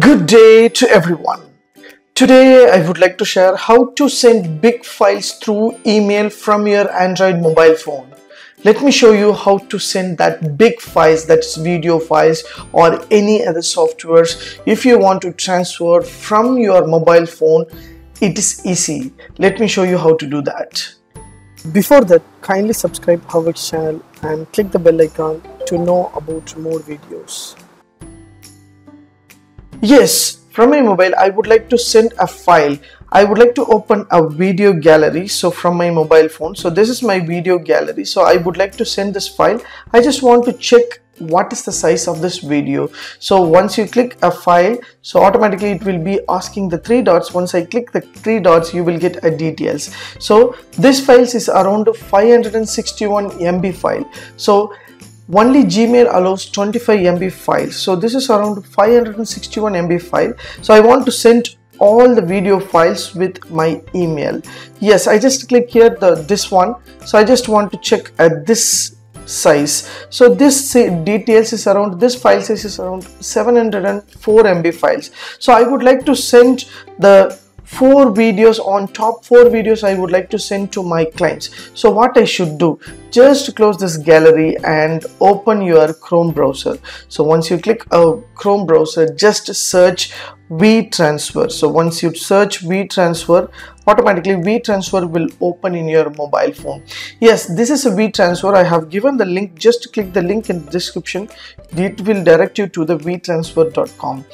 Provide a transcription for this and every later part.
Good day to everyone. Today I would like to share how to send big files through email from your Android mobile phone. Let me show you how to send that big files, that's video files or any other softwares. If you want to transfer from your mobile phone, it is easy. Let me show you how to do that. Before that, kindly subscribe HowXT channel and click the bell icon to know about more videos. Yes, from my mobile I would like to send a file. I would like to open a video gallery, so from my mobile phone. So this is my video gallery, so I would like to send this file. I just want to check what is the size of this video. So once you click a file, so automatically it will be asking the three dots. Once I click the three dots, you will get a details. So this files is around 561 MB file. So only Gmail allows 25 MB files. So this is around 561 MB file. So I want to send all the video files with my email. Yes, I just click here this one. So I just want to check at this size. So this details is around, this file size is around 704 MB files. So I would like to send the top four videos I would like to send to my clients. So what I should do, just close this gallery and open your Chrome browser. So once you click a Chrome browser, just search WeTransfer. So once you search WeTransfer, automatically WeTransfer will open in your mobile phone. Yes, this is a WeTransfer. I have given the link. Just click the link in the description. It will direct you to the WeTransfer.com.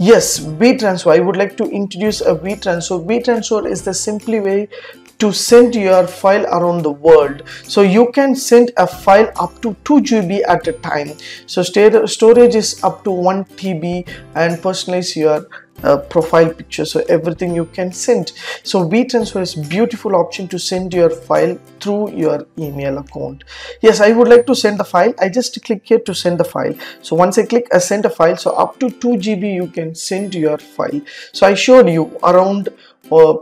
Yes, WeTransfer. I would like to introduce a WeTransfer. WeTransfer is the simple way to send your file around the world. So you can send a file up to 2 GB at a time. So storage is up to 1 TB and personalize your profile picture. So everything you can send. So WeTransfer is beautiful option to send your file through your email account. Yes, I would like to send the file. I just click here to send the file. So once I click a send a file, so up to 2 GB you can send your file. So I showed you around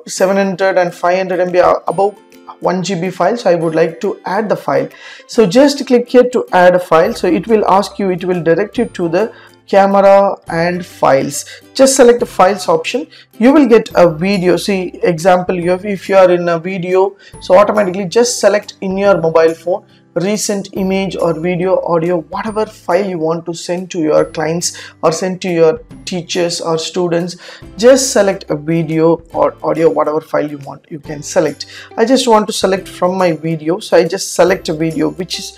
700 and 500 MB are above 1 GB file. So I would like to add the file. So just click here to add a file. So it will ask you, it will direct you to the camera and files. Just select the files option. You will get a video. See example, if you are in a video, so automatically just select in your mobile phone recent image or video, audio, whatever file you want to send to your clients or send to your teachers or students. Just select a video or audio, whatever file you want, you can select. I just want to select from my video, so I just select a video, which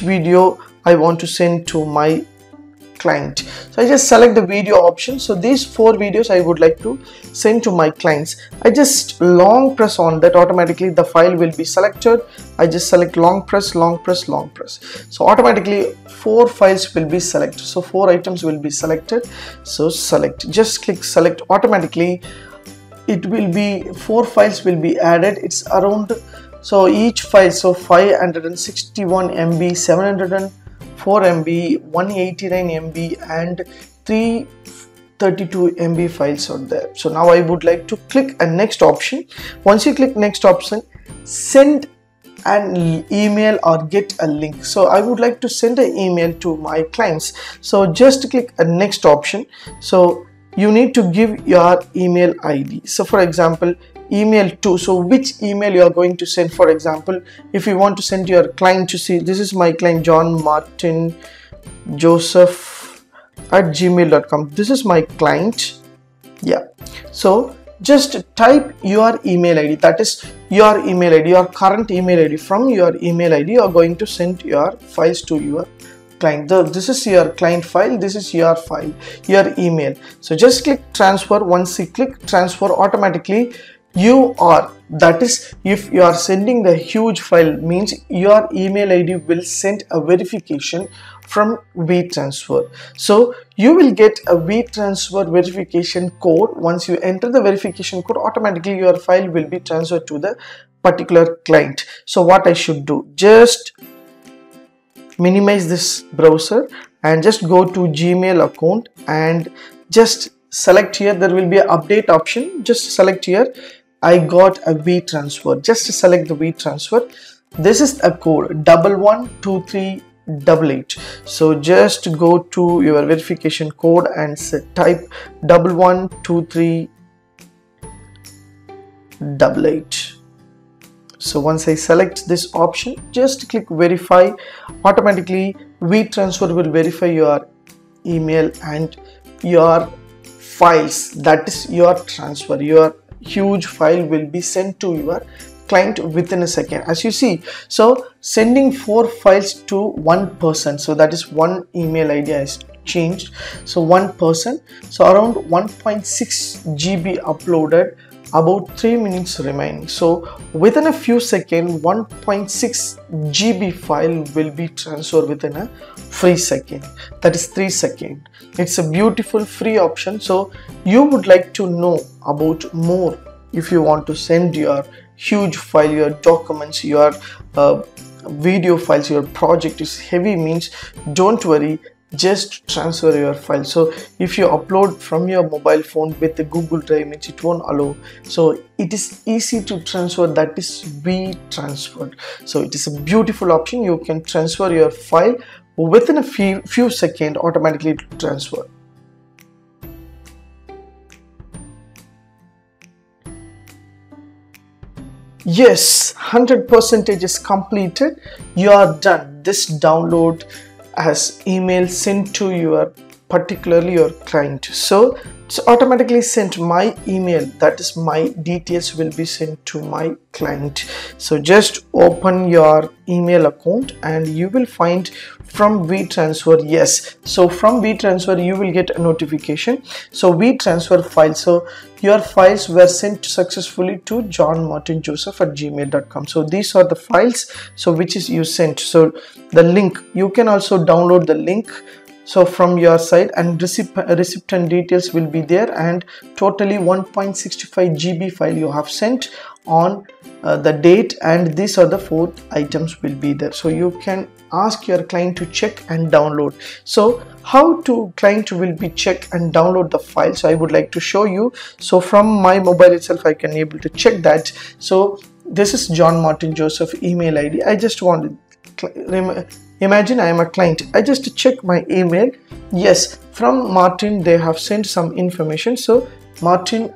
video I want to send to my client. So I just select the video option. So these 4 videos I would like to send to my clients. I just long press on that, automatically the file will be selected. I just select long press. So automatically 4 files will be selected. So 4 items will be selected. So select, just click select. Automatically it will be 4 files will be added. It's around, so each file, so 561 MB, 704 MB, 189 MB and 332 MB files are there. So now I would like to click a next option. Once you click next option, send an email or get a link. So I would like to send an email to my clients. So just click a next option. So you need to give your email ID. So for example, email to, so which email you are going to send. For example, if you want to send your client, to see this is my client John Martin Joseph at gmail.com. this is my client. Yeah, so just type your email ID, that is your email ID, your current email ID. From your email ID you are going to send your files to your client. This is your client file, this is your file, your email. So just click transfer. Once you click transfer, automatically you are, that is if you are sending the huge file, means your email ID will send a verification from WeTransfer. So you will get a WeTransfer verification code. Once you enter the verification code, automatically your file will be transferred to the particular client. So what I should do, just minimize this browser and just go to Gmail account and just select here, there will be an update option. Just select here, I got a WeTransfer. Just select the WeTransfer. This is a code 11233 double 8. So just go to your verification code and type 112388. So once I select this option, just click verify. Automatically WeTransfer will verify your email and your files, that is your transfer. Your huge file will be sent to your client within a second, as you see. So sending 4 files to one person, so that is one email ID is changed. So one person, so around 1.6 GB uploaded, about 3 minutes remaining. So within a few seconds, 1.6 GB file will be transferred within a free second, that is 3 seconds. It's a beautiful free option. So you would like to know about more if you want to send your huge file, your documents, your video files. Your project is heavy means don't worry, just transfer your file. So if you upload from your mobile phone with the Google Drive, it won't allow. So it is easy to transfer, that is WeTransfer. So it is a beautiful option. You can transfer your file within a few seconds, automatically transfer. Yes, 100% is completed. You are done. This download as email sent to your particularly your client. So it's automatically sent. My email, that is my details, will be sent to my client. So just open your email account and you will find from WeTransfer. Yes, so from WeTransfer you will get a notification. So WeTransfer file, so your files were sent successfully to johnmartinjoseph@gmail.com. So these are the files, so which is you sent. So the link, you can also download the link so from your side, and recipient details will be there, and totally 1.65 GB file you have sent on the date, and these are the 4 items will be there. So you can ask your client to check and download. So how to client will be check and download the file, so I would like to show you. So from my mobile itself I can able to check that. So this is John Martin Joseph email ID. I just want to imagine I am a client. I just check my email. Yes, from Martin they have sent some information. So Martin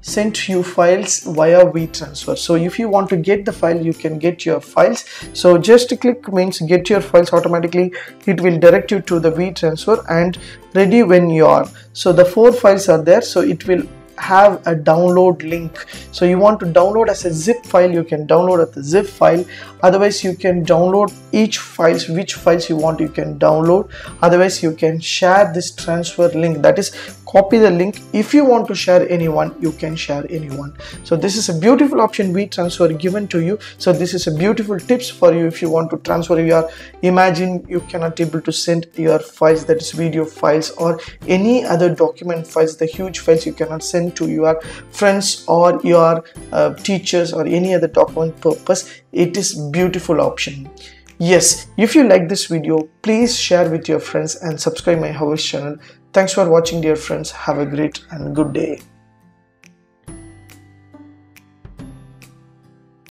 sent you files via WeTransfer. So if you want to get the file, you can get your files. So just click means get your files. Automatically it will direct you to the WeTransfer and ready when you are. So the 4 files are there, so it will have a download link. So you want to download as a zip file, you can download as a zip file. Otherwise you can download each files, which files you want you can download. Otherwise you can share this transfer link, that is copy the link. If you want to share anyone, you can share anyone. So this is a beautiful option WeTransfer given to you. So this is a beautiful tips for you if you want to transfer your, imagine you cannot able to send your files, that is video files or any other document files, the huge files you cannot send to your friends or your teachers or any other document purpose. It is beautiful option. Yes, if you like this video, please share with your friends and subscribe my HowXT channel. Thanks for watching, dear friends. Have a great and good day.